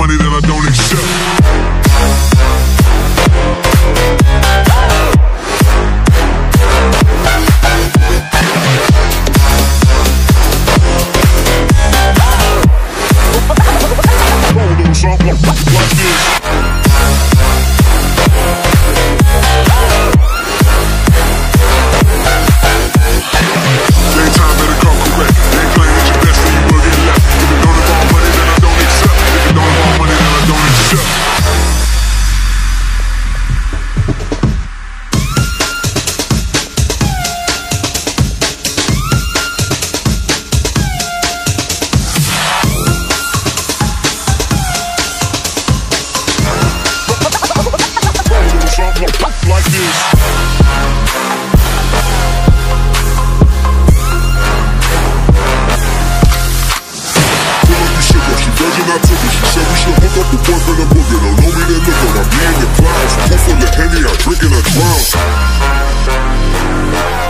money that I don't accept. Henny, I drink and I drown.